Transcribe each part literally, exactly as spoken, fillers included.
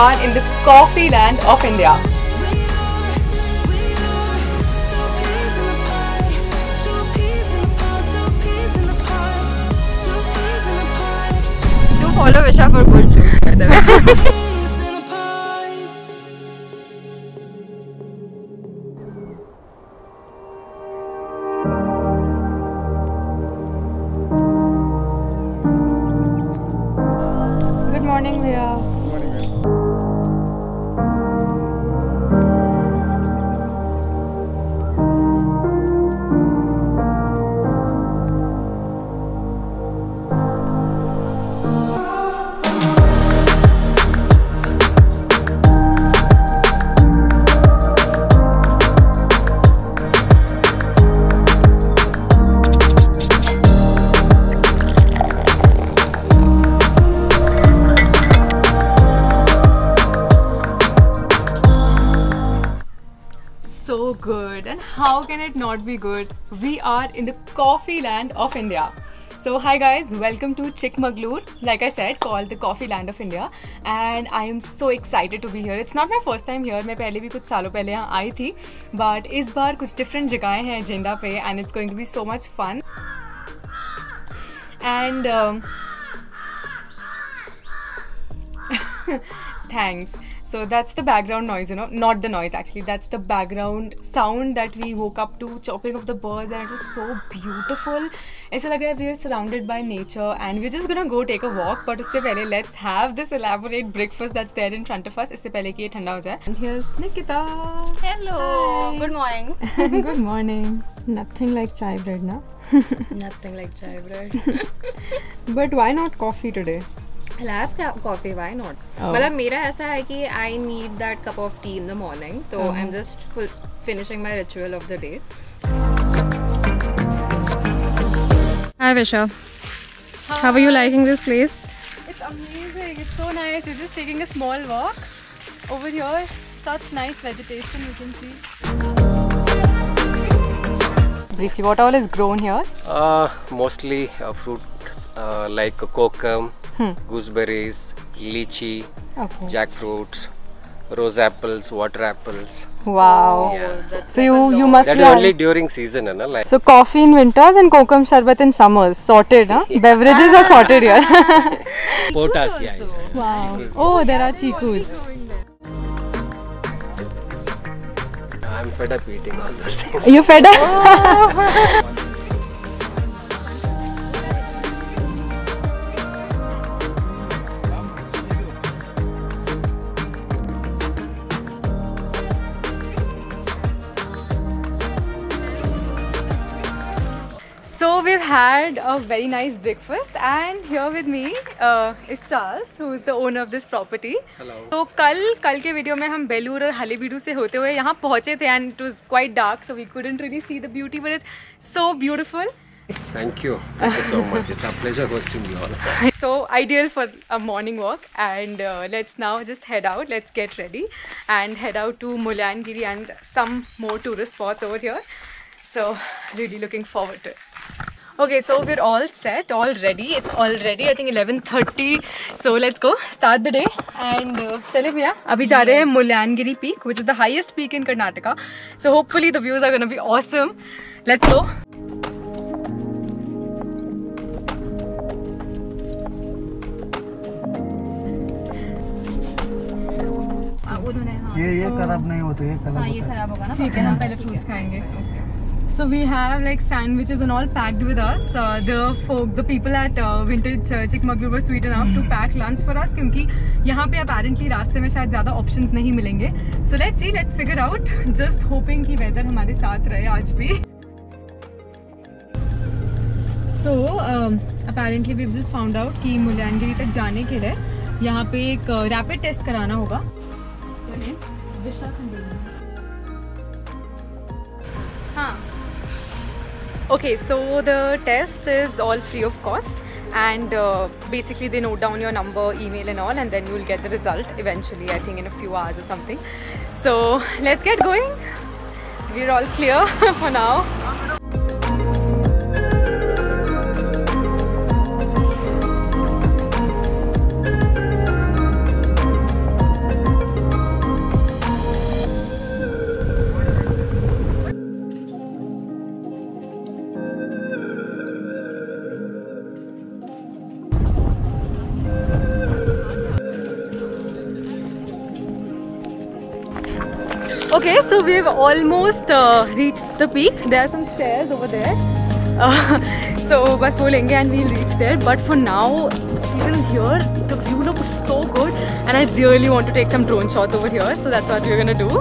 are in the coffee land of India. Do follow Visha for good too, by the way. So good, and how can it not be good? We are in the coffee land of India. So hi guys, welcome to Chikmagalur, like I said, called the coffee land of India, and I am so excited to be here. It's not my first time here. मैं पहले भी कुछ सालों पहले यहाँ आई थी, but इस बार कुछ different जगहें हैं agenda पे, and it's going to be so much fun. And um, thanks. So that's the background noise, you know, not the noise actually, that's the background sound that we woke up to, chopping of the birds, and it was so beautiful. ऐसा लग रहा है we are surrounded by nature, and we're just gonna go take a walk. But उससे पहले let's have this elaborate breakfast that's there in front of us. इससे पहले कि ये ठंडा हो जाए. And here's Nikita. Hello. Hi. Good morning. Good morning. Nothing like chai bread, na? Nothing like chai bread. But why not coffee today? I'll have coffee, why not? Oh. Matlab mera aisa hai ki I need that cup of tea in the morning, so mm-hmm. I'm just full finishing my ritual of the day. Hi Visha. Hi. How are you liking this place? It's amazing, it's so nice. We're just taking a small walk over here. Such nice vegetation you can see. Briefly, what all is grown here? Uh, mostly uh, fruit uh, like kokum. Hmm. Gooseberries, lychee, okay. Jackfruits, rose apples, water apples. Wow! Yeah. That's so you you must. That is only during season, na? Like so, coffee in winters and kokum sharbat in summers. Sorted, huh? Beverages are sorted here. Potas, yeah, yeah. Wow! Chikus. Oh, there are chikus. I'm fed up eating all those things. You fed up? Oh. So we've had a very nice breakfast, and here with me uh, is Charles, who is the owner of this property. Hello. So कल कल के video में हम बेलूर और हलेबीडू से होते हुए यहाँ पहुँचे थे, and it was quite dark, so we couldn't really see the beauty, but it's so beautiful. Thank you. Thank you so much. It's a pleasure hosting you all. So ideal for a morning walk, and uh, let's now just head out. Let's get ready and head out to Mullayanagiri and some more tourist spots over here. So really looking forward to it. Okay, so we're all set, all ready. It's already I think eleven thirty. So let's go start the day. And चले भैया अभी जा रहे हैं Mullayanagiri Peak, which is the highest peak in Karnataka. So hopefully the views are going to be awesome. Let's go. ये ये खराब नहीं होते ये खराब होता है ये खराब होगा ना ठीक है हम पहले fruits खाएंगे. So we have like sandwiches and all packed with us. Uh, the folk, the people at uh, Vintage uh, Chikmagalur were sweet enough to pack lunch for us, क्योंकि यहाँ पे apparently रास्ते में शायद ज़्यादा options नहीं मिलेंगे. So let's see, let's figure out. Just hoping कि weather हमारे साथ रहे आज भी. So um, apparently we've just found out कि Mullayanagiri तक जाने के लिए यहाँ पे एक rapid test कराना होगा. हाँ. Okay, so the test is all free of cost, and uh, basically they note down your number, email and all, and then you'll get the result eventually, I think in a few hours or something. So let's get going. We're all clear for now. Okay, so we've almost uh, reached the peak. There are some stairs over there. Uh, so bas wo lenge and we'll reach there. But for now, even here, the view looks so good. And I really want to take some drone shots over here. So that's what we're gonna do.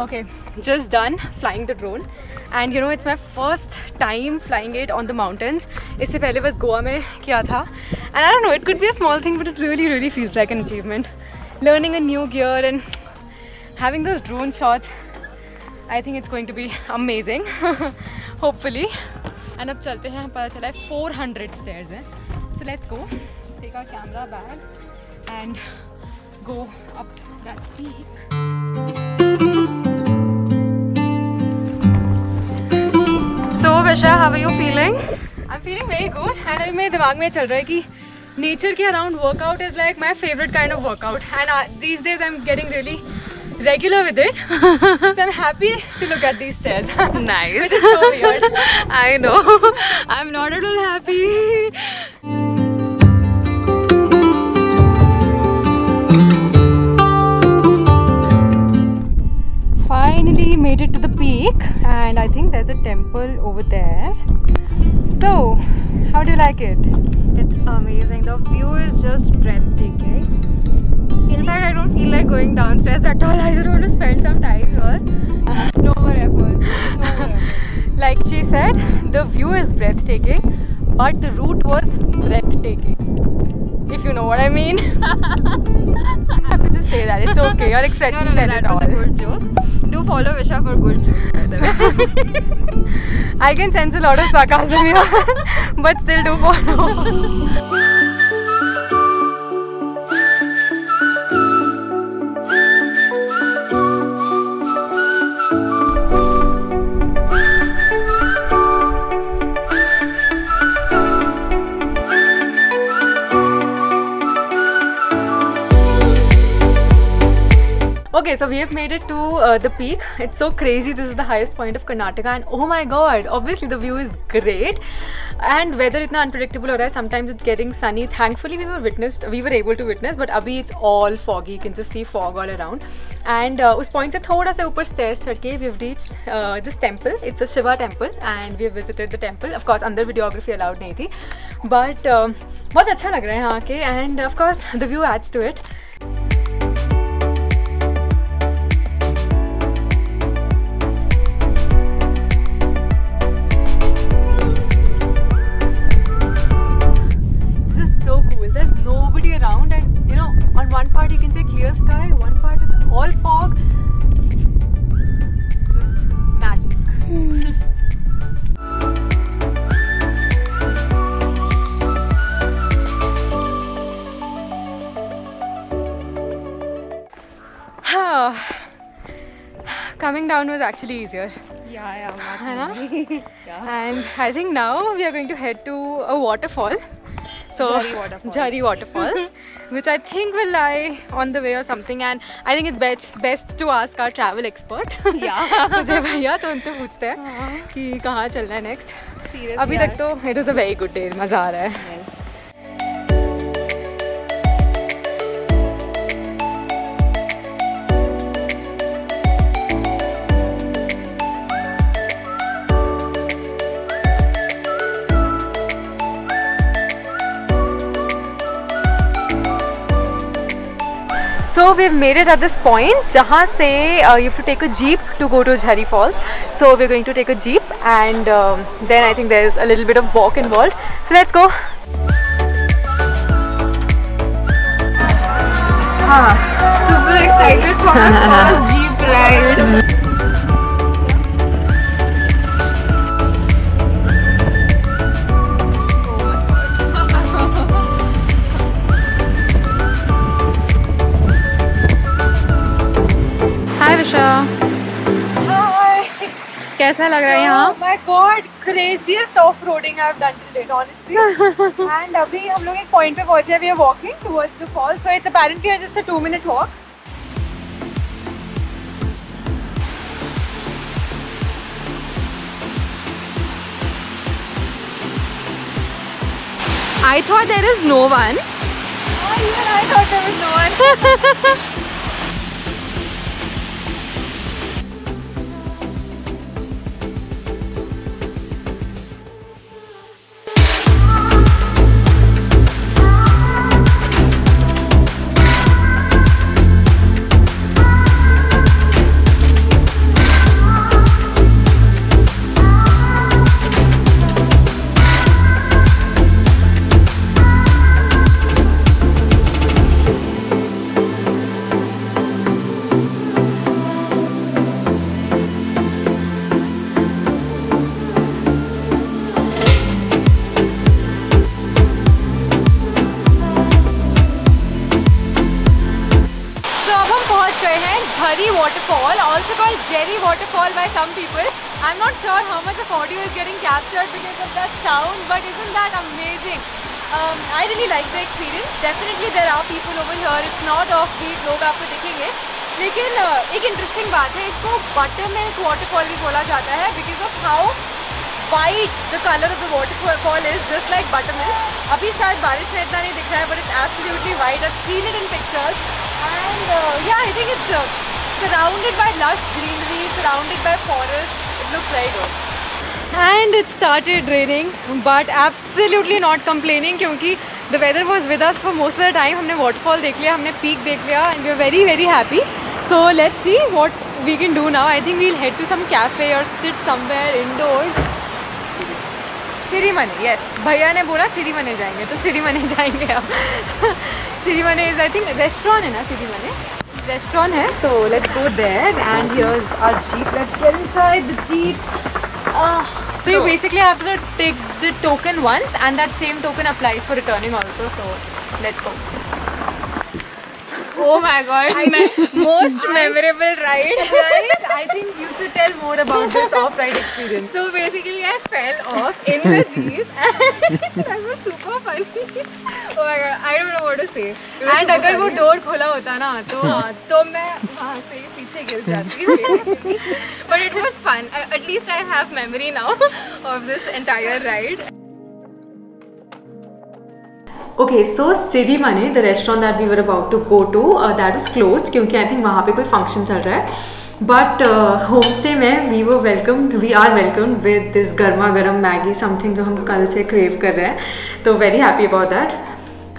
Okay, just done flying the drone, and you know it's my first time flying it on the mountains. इससे पहले बस गोवा में किया था, and I don't know, it could be a small thing, but it really, really feels like an achievement. Learning a new gear and having those drone shots, I think it's going to be amazing, hopefully. And अब चलते हैं, पता चला है four hundred stairs हैं, so let's go. Take our camera bag and go up that peak. So Visha, how are you feeling? I'm feeling very good, and in my दिमाग में चल रहा है कि nature के around workout is like my favorite kind of workout, and uh, these days I'm getting really regular with it. So I'm happy to look at these stairs. Nice. Which is so weird. I know. I'm not at all happy. Finally made it to the peak, and I think there's a temple over there. So, how do you like it? It's amazing. The view is just breathtaking. In fact, I don't feel like going downstairs at all. I just want to spend some time here. No more effort. No more. Like she said, the view is breathtaking, but the route was breathtaking. If you know what I mean. I have to just say that. It's okay. Your expression no, no, said no, it all. Good joke. Do follow Visha for good jokes, by the way. I can sense a lot of sarcasm here, but still do follow. Okay, so we have made it to uh, the peak. It's so crazy. This is the highest point of Karnataka, and oh my god, obviously the view is great, and weather itna unpredictable ho raha hai. Sometimes it's getting sunny. Thankfully we were witnessed, we were able to witness, but abhi it's all foggy. You can just see fog all around. And uh, us point se thoda sa upar stairs chadh ke we've reached uh, this temple. It's a Shiva temple, and we have visited the temple. Of course andar videography allowed nahi thi, but um, bahut acha lag raha hai yahan ke, and of course the view adds to it. One part you can say clear sky, one part is all fog. Just magic. Mm. Coming down was actually easier. Yeah, yeah, much easier. Yeah. And I think now we are going to head to a waterfall. So Jhari waterfalls, Jhari waterfalls which I think will lie on the way or something, and I think it's best best to ask our travel expert. Yeah. So Jay bhaiya, to unse poochte hain ki kahan chalna hai next. Seriously, abhi tak to it was a very good day. Maza aa raha hai. Yes. So we've made it at this point, jahan se uh, you have to take a jeep to go to Jhari Falls. So we're going to take a jeep, and um, then I think there's a little bit of walk involved. So let's go. Haan, super excited for our first jeep ride. कैसा लग रहा है यहाँ? My God, craziest off-roading I've done till date, honestly. And अभी हम लोग एक point पे पहुँचे हैं, we are walking towards the falls, so it's apparently just a two-minute walk. I thought there is no one. Oh, even I thought there was no waterfall, also called Jhari waterfall by some people. I'm not sure how much of audio is getting captured because of that sound, but isn't that amazing? Um, I really like the experience. Definitely there are people over here. It's not offbeat, log aapko dekhenge. Lekin ek interesting baat hai, isko Buttermilk waterfall bhi bola jata hai because of how white the color of the waterfall is, just like buttermilk. Abhi shayad barish mein itna nahi dikh raha hai, but it's absolutely white. I've seen it in pictures, and uh, yeah, I think it's uh, surrounded by lush greenery, surrounded by forest. It looks very good. And it started raining, but absolutely not complaining because the weather was with us for most of the time. We saw waterfall, we saw peak, and we were very very happy. So let's see what we can do now. I think we'll head to some cafe or sit somewhere indoors. Sirimane, yes. Bhaiya ne bola Sirimane jayenge, to Sirimane jayenge ab. Sirimane is, I think, restaurant hai na, Sirimane. Restaurant hai, so let's go there. And here's our jeep. Let's get inside the jeep. Uh, so you basically have to take the token once, and that same token applies for returning also. So let's go. Oh my God! Me most memorable ride. Right? I think you should tell more about this off-ride experience. So basically, I fell off in the jeep, and that was super funny. Oh my God! I don't know what to say. And अगर वो door खोला होता ना, तो तो मैं वहाँ से पीछे गिर जाती. But it was fun. At least I have memory now of this entire ride. Okay, so Sirimane, the restaurant that we were about to go to, uh, that was closed because I think वहाँ पे कोई function चल रहा है. But uh, homestay में we were welcomed, we are welcomed with this garma garam Maggi, something जो हम कल से crave कर रहे हैं. तो very happy about that.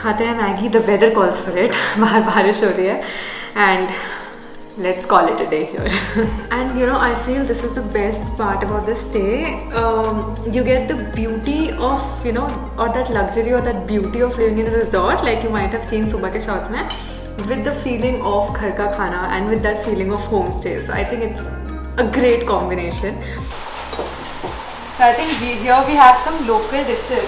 खाते हैं Maggi. The weather calls for it. बाहर बारिश हो रही है. And let's call it a day here. And you know, I feel this is the best part about this stay. Um, you get the beauty of, you know, or that luxury or that beauty of living in a resort, like you might have seen subah ke shot mein, with the feeling of ghar ka khana and with that feeling of homestay. So I think it's a great combination. So I think we, here we have some local dishes.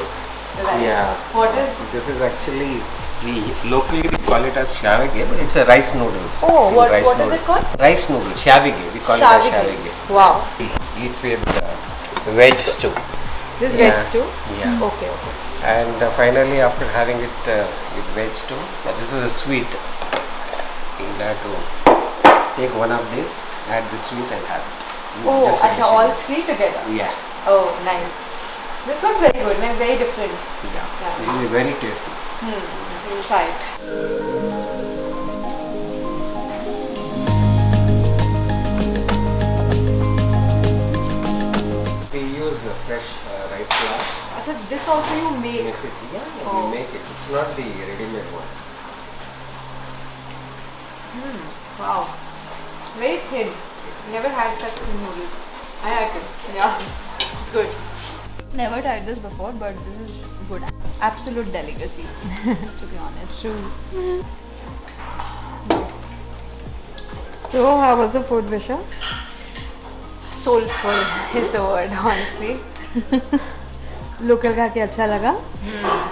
Right? Yeah. What is? This is actually. We locally we call it as shavige, but it's a rice noodles. Oh, what, rice what noodles. Is it called? Rice noodles, shavige. We call shavige. It as shavige. Wow. We eat with uh, veg stew. This yeah. veg stew? Yeah. Okay, okay. And uh, finally, after having it uh, with veg stew, uh, this is a sweet. You'll have to take one of these, add the sweet and have it. You oh, acha, all three together? Yeah. Oh, nice. This looks very good, like very different. Yeah, yeah. It will be very tasty. Hmm. We'll try it. We use the fresh uh, rice flour. So this also you make? Mix it. Yeah, oh. We make it. It's not the ready-made one. Mm, wow. Very thin. Never had such thin noodles. I like it. Yeah. It's good. Never tried this before, but this is good. Absolute delicacy, to be honest. True. So, how was the food, Visha? Soulful is the word, honestly. Local ka ke acha laga. Hmm.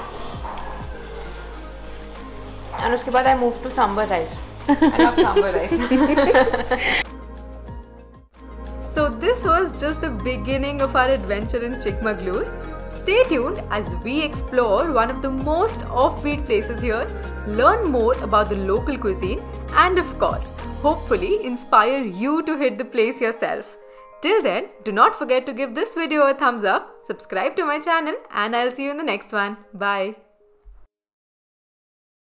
And uske baad I moved to sambar rice. I love sambar rice. So this was just the beginning of our adventure in Chikmagalur. Stay tuned as we explore one of the most offbeat places here, learn more about the local cuisine, and of course, hopefully inspire you to hit the place yourself. Till then, do not forget to give this video a thumbs up, subscribe to my channel, and I'll see you in the next one. Bye.